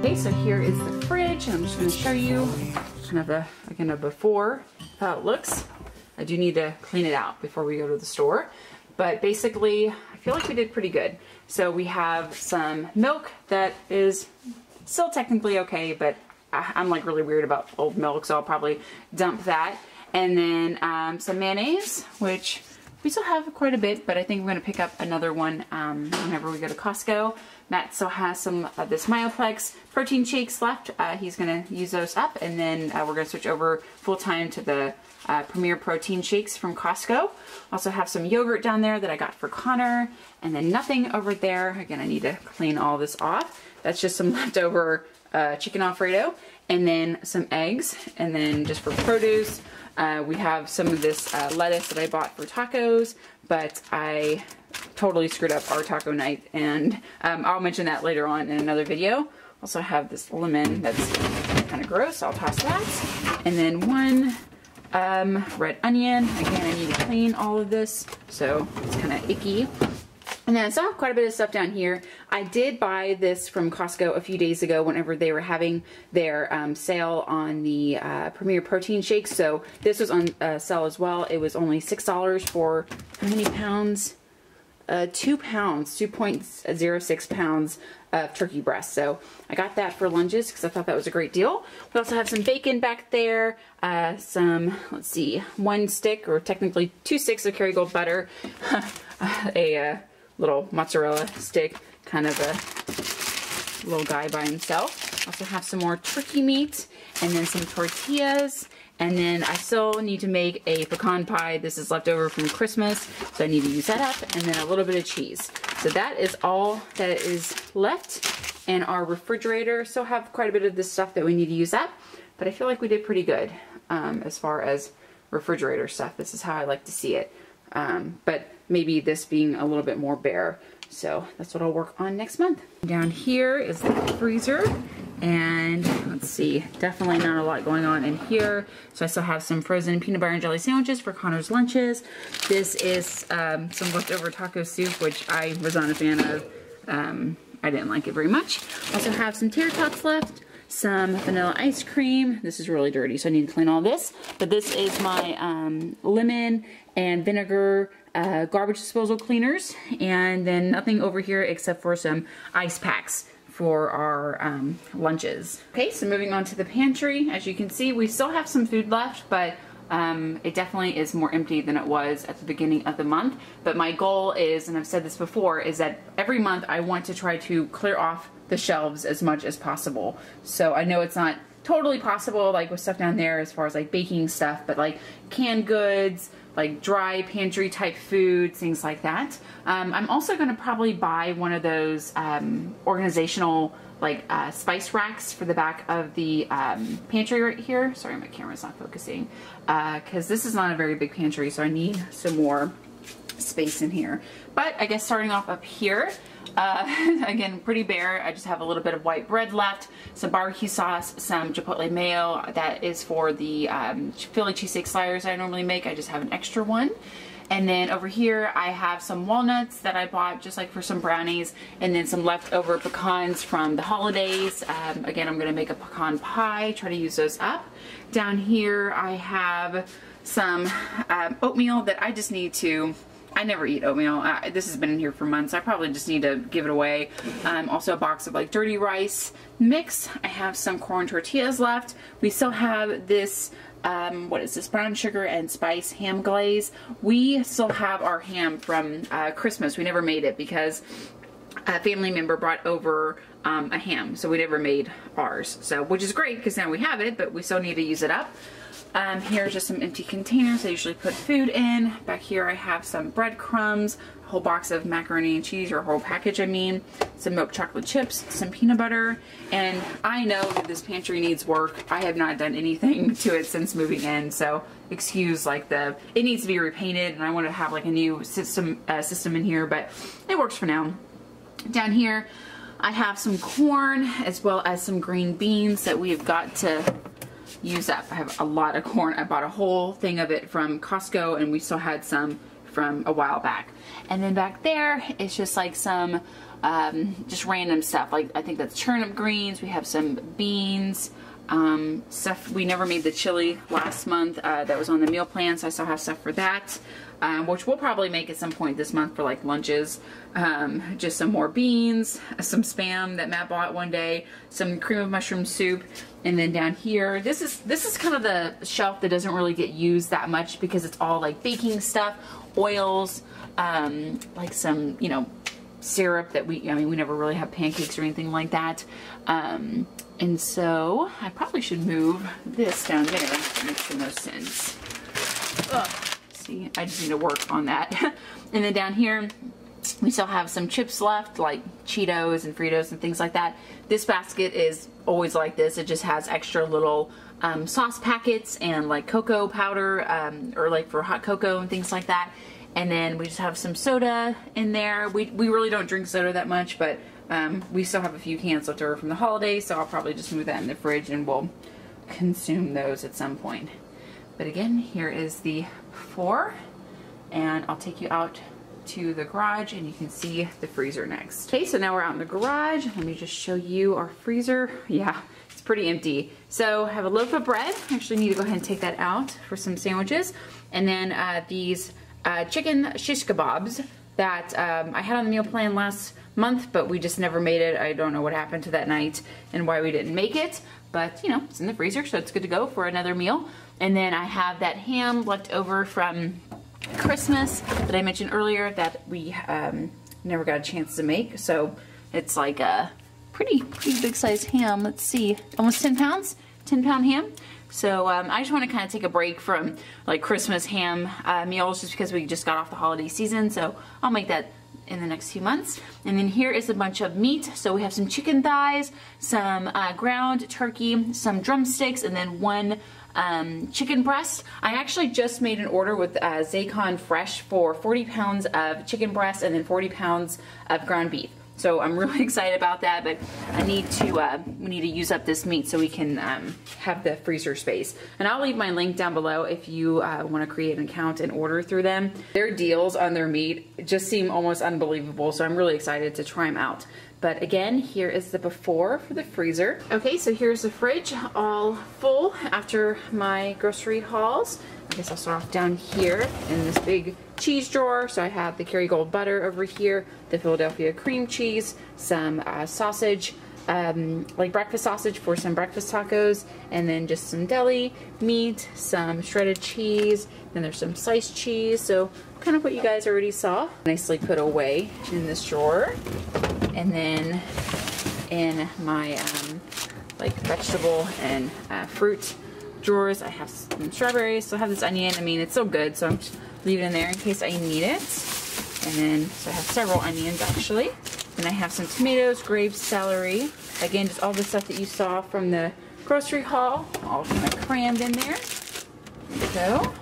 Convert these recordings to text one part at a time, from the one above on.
Okay, so here is the fridge, and I'm just going to show you kind of a before, how it looks. I do need to clean it out before we go to the store, but basically I feel like we did pretty good. So we have some milk that is still technically okay, but I'm like really weird about old milk, so I'll probably dump that. And then some mayonnaise, which we still have quite a bit, but I think I'm going to pick up another one whenever we go to Costco. Matt still has some of this Myoplex protein shakes left. He's going to use those up, and then we're going to switch over full-time to the Premier Protein shakes from Costco. Also have some yogurt down there that I got for Connor, and then nothing over there. Again, I need to clean all this off. That's just some leftover chicken Alfredo, and then some eggs, and then just for produce, we have some of this lettuce that I bought for tacos, but I totally screwed up our taco night, and I'll mention that later on in another video. Also have this lemon that's kind of gross, so I'll toss that, and then one red onion. Again, I need to clean all of this, so it's kind of icky. And then I still have quite a bit of stuff down here. I did buy this from Costco a few days ago whenever they were having their sale on the Premier Protein Shakes. So this was on sale as well. It was only $6 for how many pounds? 2 pounds, 2.06 pounds of turkey breast. So I got that for lunches because I thought that was a great deal. We also have some bacon back there, some, let's see, 1 stick or technically 2 sticks of Kerrygold butter, a little mozzarella stick, kind of a little guy by himself. Also have some more turkey meat, and then some tortillas, and then I still need to make a pecan pie. This is left over from Christmas, so I need to use that up, and then a little bit of cheese. So that is all that is left, and our refrigerator still have quite a bit of this stuff that we need to use up, but I feel like we did pretty good as far as refrigerator stuff. This is how I like to see it, but maybe this being a little bit more bare. So that's what I'll work on next month. Down here is the freezer, and let's see, definitely not a lot going on in here. So I still have some frozen peanut butter and jelly sandwiches for Connor's lunches. This is some leftover taco soup, which I was not a fan of. I didn't like it very much. Also have some tater tots left, some vanilla ice cream. This is really dirty, so I need to clean all this. But this is my lemon and vinegar garbage disposal cleaners, and then nothing over here except for some ice packs for our lunches. Okay, so moving on to the pantry. As you can see, we still have some food left, but it definitely is more empty than it was at the beginning of the month. But my goal is, and I've said this before, is that every month I want to try to clear off the shelves as much as possible. So I know it's not totally possible, like with stuff down there as far as like baking stuff, but like canned goods, like dry pantry type foods, things like that. I'm also gonna probably buy one of those organizational like spice racks for the back of the pantry right here. Sorry, my camera's not focusing. 'Cause this is not a very big pantry, so I need some more space in here. But I guess starting off up here, again, pretty bare. I just have a little bit of white bread left, some barbecue sauce, some chipotle mayo. That is for the Philly cheesesteak sliders I normally make. I just have an extra one. And then over here, I have some walnuts that I bought just like for some brownies, and then some leftover pecans from the holidays. Again, I'm gonna make a pecan pie, try to use those up. Down here, I have some oatmeal that I just need to, I never eat oatmeal. This has been in here for months. I probably just need to give it away. Also a box of like dirty rice mix. I have some corn tortillas left. We still have this, what is this? Brown sugar and spice ham glaze. We still have our ham from Christmas. We never made it because a family member brought over a ham, so we never made ours. So, which is great because now we have it, but we still need to use it up. Here's just some empty containers I usually put food in. Back here I have some breadcrumbs, a whole box of macaroni and cheese, or a whole package I mean, some milk chocolate chips, some peanut butter, and I know that this pantry needs work. I have not done anything to it since moving in, so excuse like the, it needs to be repainted, and I want to have like a new system in here, but it works for now. Down here I have some corn as well as some green beans that we have got to use up. I have a lot of corn. I bought a whole thing of it from Costco, and we still had some from a while back. And then back there, it's just like some just random stuff. Like I think that's turnip greens. We have some beans. Stuff, we never made the chili last month that was on the meal plan, so I still have stuff for that, which we'll probably make at some point this month for like lunches. Just some more beans, some Spam that Matt bought one day, some cream of mushroom soup, and then down here, this is kind of the shelf that doesn't really get used that much because it's all like baking stuff, oils, like some, you know, syrup that we, I mean, we never really have pancakes or anything like that. And so I probably should move this down there. That makes the most sense. Ugh. See, I just need to work on that. And then down here, we still have some chips left, like Cheetos and Fritos and things like that. This basket is always like this. It just has extra little sauce packets and like cocoa powder, or like for hot cocoa and things like that. And then we just have some soda in there. We really don't drink soda that much, but we still have a few cans left over from the holiday, so I'll probably just move that in the fridge and we'll consume those at some point. But again, here is the before, and I'll take you out to the garage and you can see the freezer next. Okay, so now we're out in the garage. Let me just show you our freezer. Yeah, it's pretty empty. So I have a loaf of bread. I actually need to go ahead and take that out for some sandwiches. And then these chicken shish kebabs that I had on the meal plan last month, but we just never made it. I don't know what happened to that night and why we didn't make it, but you know, it's in the freezer, so it's good to go for another meal. And then I have that ham left over from Christmas that I mentioned earlier that we never got a chance to make. So it's like a pretty big sized ham. Let's see, almost 10 pounds, 10 pound ham. So I just want to kind of take a break from like Christmas ham meals just because we just got off the holiday season. So I'll make that in the next few months. And then here is a bunch of meat. So we have some chicken thighs, some ground turkey, some drumsticks, and then one chicken breast. I actually just made an order with Zaycon Fresh for 40 pounds of chicken breast and then 40 pounds of ground beef. So I'm really excited about that, but I need to, we need to use up this meat so we can have the freezer space. And I'll leave my link down below if you want to create an account and order through them. Their deals on their meat just seem almost unbelievable, so I'm really excited to try them out. But again, here is the before for the freezer. Okay, so here's the fridge all full after my grocery hauls. I guess I'll start off down here in this big cheese drawer. So I have the Kerrygold butter over here, the Philadelphia cream cheese, some sausage, like breakfast sausage for some breakfast tacos, and then just some deli meat, some shredded cheese, then there's some sliced cheese. So kind of what you guys already saw. Nicely put away in this drawer. And then in my like vegetable and fruit drawers, I have some strawberries, still have this onion. I mean, it's so good, so I'm just leaving it in there in case I need it. And then, so I have several onions actually. Then I have some tomatoes, grapes, celery. Again, just all the stuff that you saw from the grocery haul, all kind of crammed in there. There we go.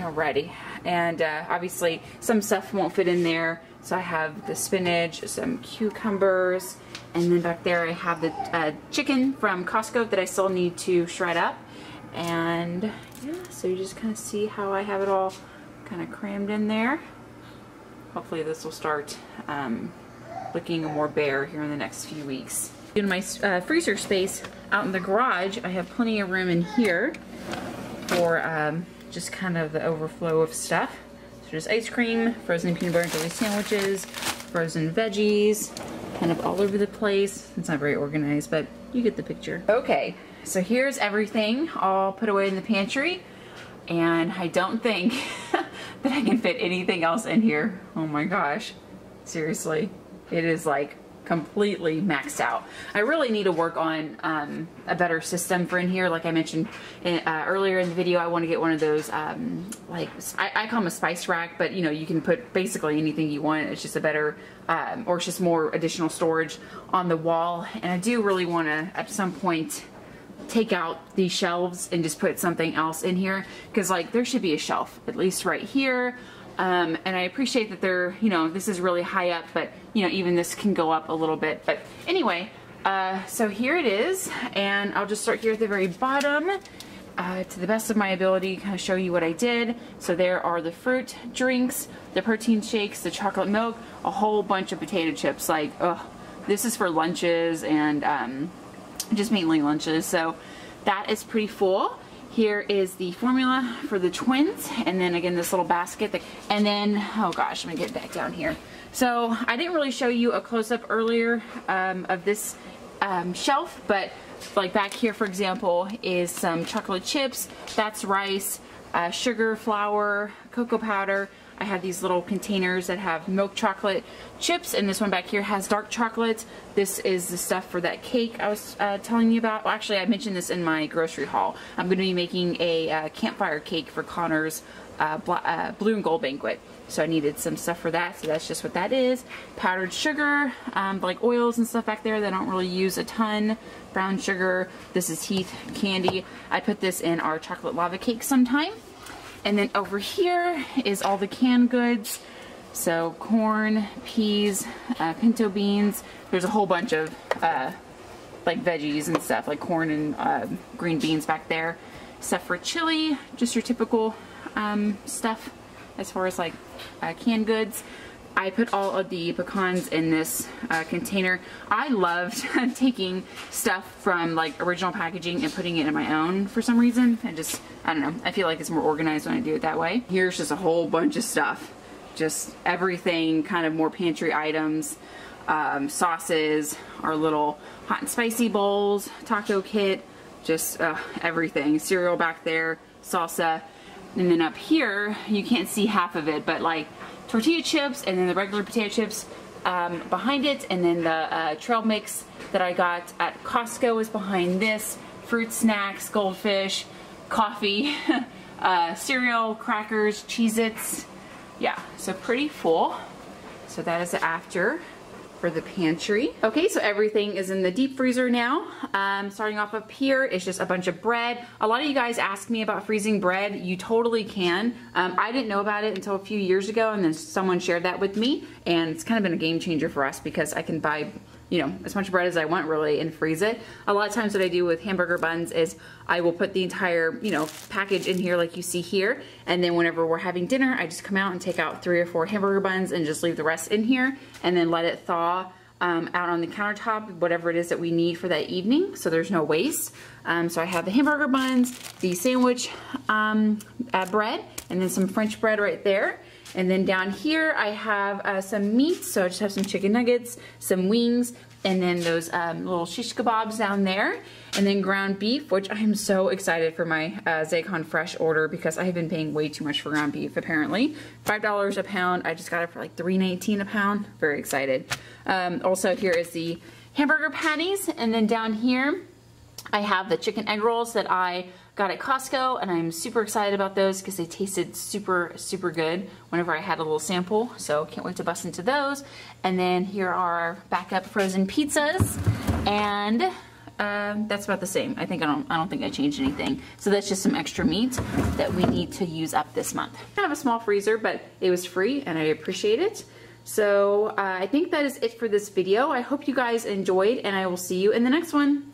Alrighty. And obviously some stuff won't fit in there. So I have the spinach, some cucumbers, and then back there I have the chicken from Costco that I still need to shred up. And yeah, so you just kind of see how I have it all kind of crammed in there. Hopefully this will start looking more bare here in the next few weeks. In my freezer space out in the garage, I have plenty of room in here for just kind of the overflow of stuff. There's ice cream, frozen peanut butter and jelly sandwiches, frozen veggies, kind of all over the place. It's not very organized, but you get the picture. Okay, so here's everything all put away in the pantry, and I don't think that I can fit anything else in here. Oh my gosh, seriously, it is like completely maxed out. I really need to work on a better system for in here. Like I mentioned earlier in the video, I want to get one of those like I call them a spice rack, but you know, you can put basically anything you want. It's just a better or it's just more additional storage on the wall. And I do really want to at some point take out these shelves and just put something else in here, because like there should be a shelf at least right here. And I appreciate that they're, you know, this is really high up, but you know, even this can go up a little bit. But anyway, so here it is, and I'll just start here at the very bottom. to the best of my ability, kind of show you what I did. So there are the fruit drinks, the protein shakes, the chocolate milk, a whole bunch of potato chips. Like, ugh, this is for lunches and just mainly lunches. So that is pretty full. Here is the formula for the twins, and then again this little basket that, and then, oh gosh, I'm gonna get back down here. So I didn't really show you a close-up earlier of this shelf, but like back here, for example, is some chocolate chips, that's rice, sugar, flour, cocoa powder. I have these little containers that have milk chocolate chips, and this one back here has dark chocolate. This is the stuff for that cake I was telling you about. Well, actually, I mentioned this in my grocery haul. I'm going to be making a campfire cake for Connor's blue and gold banquet. So I needed some stuff for that, so that's just what that is. Powdered sugar, like oils and stuff back there that I don't really use a ton. Brown sugar. This is Heath candy. I put this in our chocolate lava cake sometime. And then over here is all the canned goods. So corn, peas, pinto beans. There's a whole bunch of like veggies and stuff, like corn and green beans back there. Stuff for chili, just your typical stuff as far as like canned goods. I put all of the pecans in this container. I loved taking stuff from like original packaging and putting it in my own for some reason. I don't know, I feel like it's more organized when I do it that way. Here's just a whole bunch of stuff. Just everything, kind of more pantry items, sauces, our little hot and spicy bowls, taco kit, just everything. Cereal back there, salsa. And then up here, you can't see half of it, but like tortilla chips, and then the regular potato chips behind it, and then the trail mix that I got at Costco is behind this. Fruit snacks, goldfish, coffee, cereal, crackers, Cheez-Its. Yeah, so pretty full. So that is after for the pantry. Okay, so everything is in the deep freezer now. Starting off up here, it's just a bunch of bread. A lot of you guys ask me about freezing bread. You totally can. I didn't know about it until a few years ago, and then someone shared that with me, and it's kind of been a game changer for us because I can buy, you know, as much bread as I want really and freeze it. A lot of times what I do with hamburger buns is I will put the entire, you know, package in here like you see here, and then whenever we're having dinner, I just come out and take out 3 or 4 hamburger buns and just leave the rest in here and then let it thaw out on the countertop, whatever it is that we need for that evening, so there's no waste. So I have the hamburger buns, the sandwich bread, and then some French bread right there. And then down here I have some meat, so I just have some chicken nuggets, some wings, and then those little shish kebabs down there. And then ground beef, which I am so excited for my Zaycon Fresh order because I have been paying way too much for ground beef apparently. $5 a pound, I just got it for like $3.19 a pound, very excited. Also here is the hamburger patties, and then down here I have the chicken egg rolls that I got at Costco, and I'm super excited about those because they tasted super, super good whenever I had a little sample, so can't wait to bust into those. And then here are our backup frozen pizzas, and that's about the same. I don't think I changed anything. So that's just some extra meat that we need to use up this month. I have a small freezer, but it was free and I appreciate it. So I think that is it for this video. I hope you guys enjoyed, and I will see you in the next one.